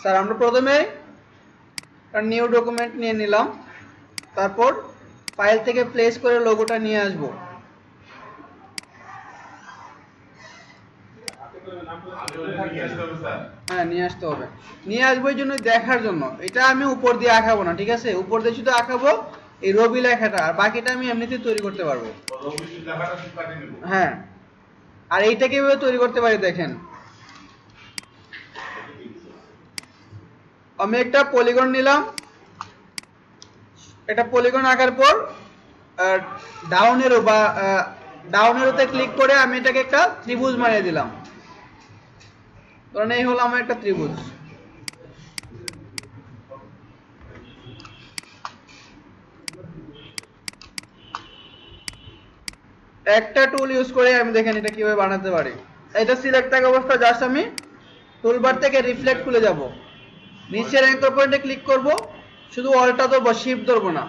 Sir আমরা প্রথমে একটা নিউ ডকুমেন্ট নিয়ে নিলাম, তারপর ফাইল থেকে প্লেস করে লোগোটা নিয়ে আসব। হ্যাঁ নিয়ে আসতে হবে, নিয়ে আসবো এই জন্য দেখার জন্য। এটা আমি উপর দিয়ে আঁকাবো না, ঠিক আছে? উপর দিয়ে শুধু আঁকাবো এই রবি লেখাটা, আর বাকিটা আমি এমনিতে তৈরি করতে পারবো। হ্যাঁ আর এইটাকে এভাবে তৈরি করতে পারি। দেখেন আমি একটা পলিগন নিলাম, এটা পলিগন আঁকার পর ডাউনেরও বা ডাউনেরোতে ক্লিক করে আমি এটাকে একটা ত্রিভুজ বানিয়ে দিলাম। ধরেন এই হলো আমার একটা ত্রিভুজ। একটা টুল ইউজ করে আমি দেখেন এটা কিভাবে বানাতে পারি। এটা সিলেক্ট থাকা অবস্থা জাস্ট আমি টুলবার থেকে রিফ্লেক্ট খুলে যাব, নিচের অ্যাঙ্কর পয়েন্টে ক্লিক করব, শুধু অলটা ধরবো, শিফট ধরবো না।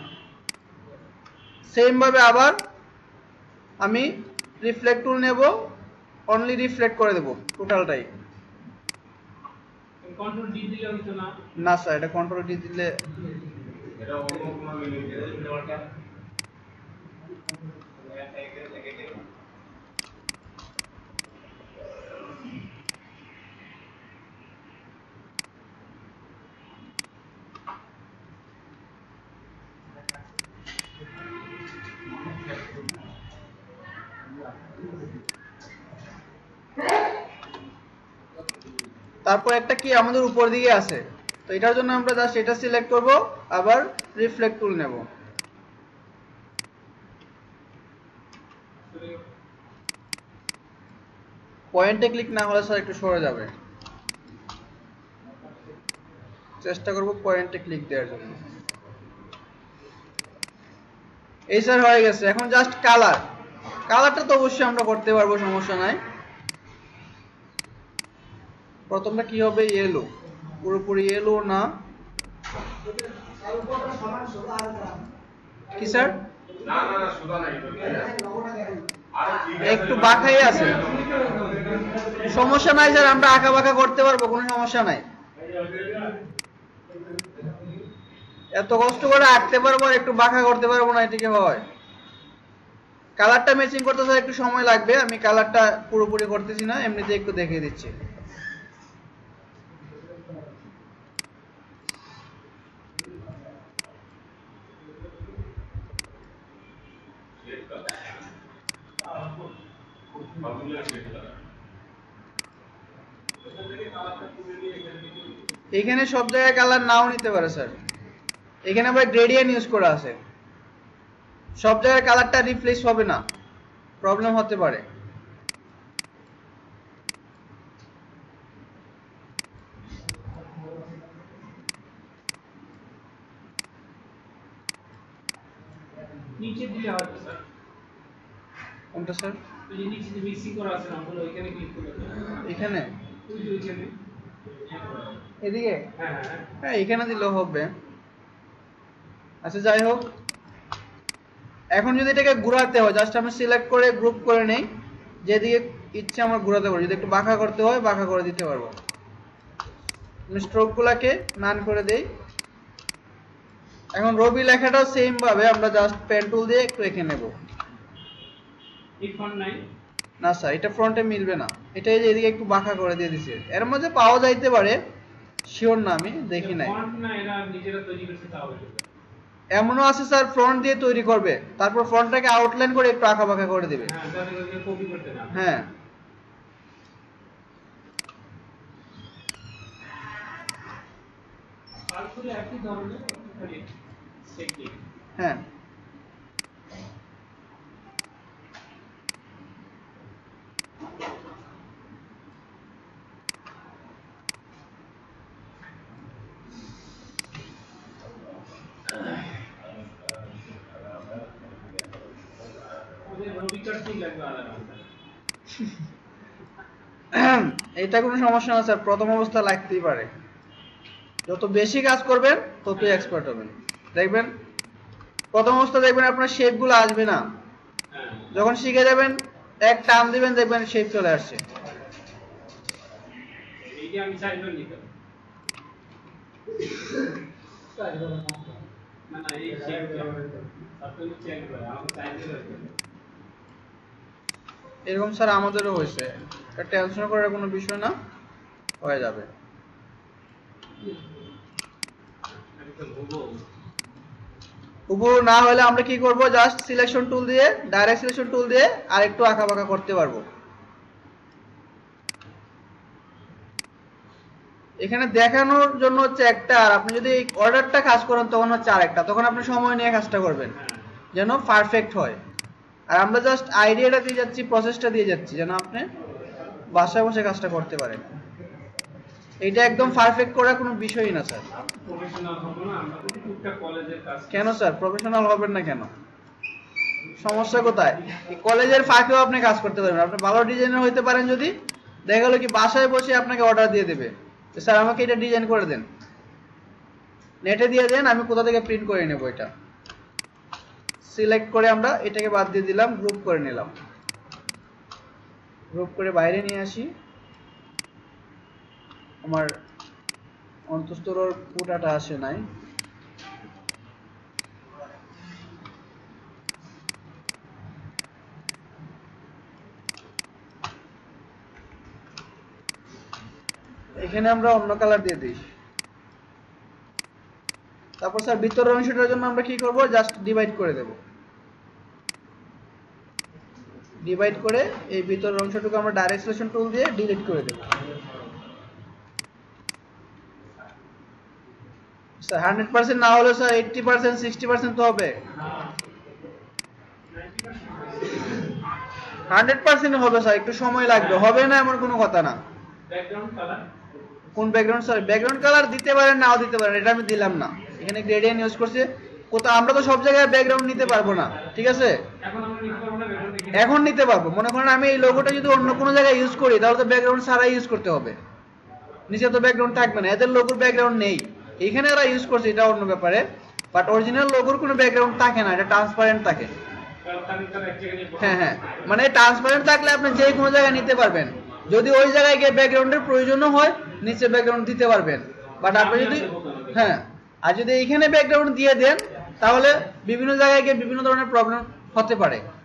সেম ভাবে আবার আমি রিফ্লেক্ট টুল নেব, অনলি রিফ্লেক্ট করে দেব টোটালটাই। কন্ট্রোল ডি দিলে হতো না? না স্যার এটা কন্ট্রোল ডি দিলে এটা অন্য কোনো নেওয়াটা তারপর একটা কি আমাদের উপর দিকে আছে, তো এটার জন্য আমরা জাস্ট এটা সিলেক্ট করব, আবার রিফ্লেক্ট টুল নেব। পয়েন্টে ক্লিক না হলে স্যার একটু সরে যাবে, চেষ্টা করব পয়েন্টে ক্লিক দেওয়ার জন্য। এই স্যার হয়ে গেছে। এখন জাস্ট কালার, কালারটা তো অবশ্যই আমরা করতে পারবো, সমস্যা নাই। প্রথমটা কি হবে? ইয়েলো, পুরোপুরি ইয়েলো না কি স্যার? একটু বাঁকাই আছে, সমস্যা নাই স্যার, আমরা আঁকা বাঁকা করতে পারবো, কোনো সমস্যা নাই। এত কষ্ট করে আঁকতে পারবো আর একটু বাঁকা করতে পারবো না, এটাকে হয়। কালারটা ম্যাচিং করতে স্যার একটু সময় লাগবে, আমি কালারটা পুরোপুরি করতেছি না, এমনিতে একটু দেখিয়ে দিচ্ছি। এখানে সব জায়গায় কালার নাও নিতে পারে স্যার, এখানে আবার গ্রেডিয়েন্ট ইউজ করা আছে, সব জায়গায় কালারটা রিপ্লেস হবে না, প্রবলেম হতে পারে। নিচে দিলে হবে স্যার। কোনটা স্যার? এই নিচে যে বেসি করা আছে না, বলো এখানে ক্লিক করো। এখানে ওই যে এখানে এদিকে। হ্যাঁ হ্যাঁ এখানে দিলে হবে। আচ্ছা যাই হোক, এখন যদি এটাকে ঘোরাতে হয় জাস্ট আমি সিলেক্ট করে গ্রুপ করে নেই, যেদিকে ইচ্ছে আমার ঘোরাতে পারবো। যদি একটু বাঁকা করতে হয় বাঁকা করে দিতে পারবো। আমি স্ট্রোকগুলোকে নান করে দেই। এখন রবি লেখাটাও সেম ভাবে আমরা জাস্ট পেন টুল দিয়ে একটু এঁকে নেব। এই ফন্ট নাই না স্যার, এটা ফ্রন্টে মিলবে না, এটা এই যে এদিকে একটু বাঁকা করে দিয়ে দিয়েছে। এর মধ্যে পাওয়া যাইতে পারে, শিওর না, আমি দেখি নাই। ফন্ট না এরা নিজেরা তৈরি করতে হবে, এমনও আছে স্যার ফ্রন্ট দিয়ে তৈরি করবে, তারপর ফন্টটাকে আউটলাইন করে একটু আঁকা বাঁকা করে দেবে। হ্যাঁ তাহলে কপি করতে না। হ্যাঁ আর পুরো একই ধরনের সেকি। হ্যাঁ এটা কোনো সমস্যা না স্যার, প্রথম অবস্থা লাগতেই পারে। যত বেশি কাজ করবেন ততই এক্সপার্ট হবেন। দেখবেন প্রথম অবস্থা দেখবেন আপনার শেপগুলো আসবে না, যখন শিখে যাবেন এক টান দিবেন দেখবেন শেপ চলে আসছে। ना ना ये चेक सब तो चेक করে আমরা চাইতে পারি এরকম স্যার আমাদেরও হইছে এটা টেনশন করার কোনো বিষয় না হয়ে যাবে এটা হুবহু হুবহু না হলে আমরা কি করব জাস্ট সিলেকশন টুল দিয়ে ডাইরেক্ট সিলেকশন টুল দিয়ে আরেকটু আঁকাবাঁকা করতে পারবো এখানে দেখানোর জন্য হচ্ছে একটা আর আপনি যদি অর্ডারটা কাজ করেন তখন হচ্ছে আরেকটা তখন আপনি সময় নিয়ে কাজটা করবেন যেন পারফেক্ট হয় আর আমরা জাস্ট আইডিয়াটা দিয়ে যাচ্ছি প্রসেসটা দিয়ে যাচ্ছি যেন আপনি বাসায় বসে কাজটা করতে পারেন এটা একদম পারফেক্ট করা কোনো বিষয়ই না স্যার প্রফেশনাল হবে না আমরা যদি টুকটাক কলেজের কাজ কেন স্যার প্রফেশনাল হবেন না কেন সমস্যা কোথায় এই কলেজের ফাঁকেও আপনি কাজ করতে পারবেন আপনি ভালো ডিজাইনার হতে পারেন যদি দেখা গেল কি বাসায় বসে আপনাকে অর্ডার দিয়ে দেবে স্যার আমাকে এটা ডিজাইন করে দেন নেটে দিয়ে দেন আমি কোথা থেকে প্রিন্ট করে নেব এটা সিলেক্ট করে আমরা এটাকে বাদ দিয়ে দিলাম গ্রুপ করে নিলাম গ্রুপ করে বাইরে নিয়ে আসি আমার অন্তঃস্থলের কোটাটা আসে নাই এখানে আমরা অন্য কালার দিয়ে দিই তারপর স্যার ভিতরের অংশটার জন্য আমরা কি করব জাস্ট ডিভাইড করে দেব ডিভাইড করে এই ভিতরের অংশটুকু আমরা ডাইরেক্ট সিলেকশন টুল দিয়ে ডিলিট করে দেব স্যার 100% না হলো স্যার 80% 60% তো হবে 100% হবে স্যার একটু সময় লাগবে হবে না এমন কোনো কথা না ব্যাকগ্রাউন্ড কালার কোন ব্যাকগ্রাউন্ড স্যার ব্যাকগ্রাউন্ড কালার দিতে পারেন নাও দিতে পারেন এটা আমি দিলাম না এখানে গ্রেডিয়েন্ট ইউজ করছি কোথাও আমরা তো সব জায়গায় ব্যাকগ্রাউন্ড নিতে পারবো না ঠিক আছে এখন আমরা নিতে পারবো না ব্যাকগ্রাউন্ড এখন নিতে পারবো মনে করেন আমি এই লোগোটা যদি অন্য কোনো জায়গায় ইউজ করি তাহলে তো ব্যাকগ্রাউন্ড সারা ইউজ করতে হবে নিচে তো ব্যাকগ্রাউন্ড থাকবে না এদের লোগোর ব্যাকগ্রাউন্ড নেই এখানে এরা ইউজ করছে এটা অন্য ব্যাপারে বাট অরিজিনাল লোগোর কোনো ব্যাকগ্রাউন্ড থাকে না এটা ট্রান্সপারেন্ট থাকে হ্যাঁ হ্যাঁ মানে ট্রান্সপারেন্ট থাকলে আপনি যে কোনো জায়গায় নিতে পারবেন যদি ওই জায়গায় গিয়ে ব্যাকগ্রাউন্ডের প্রয়োজন হয় নিচে ব্যাকগ্রাউন্ড দিতে পারবেন বাট আপনি যদি হ্যাঁ আর যদি এইখানে ব্যাকগ্রাউন্ড দিয়ে দেন তাহলে বিভিন্ন জায়গায় গিয়ে বিভিন্ন ধরনের প্রবলেম হতে পারে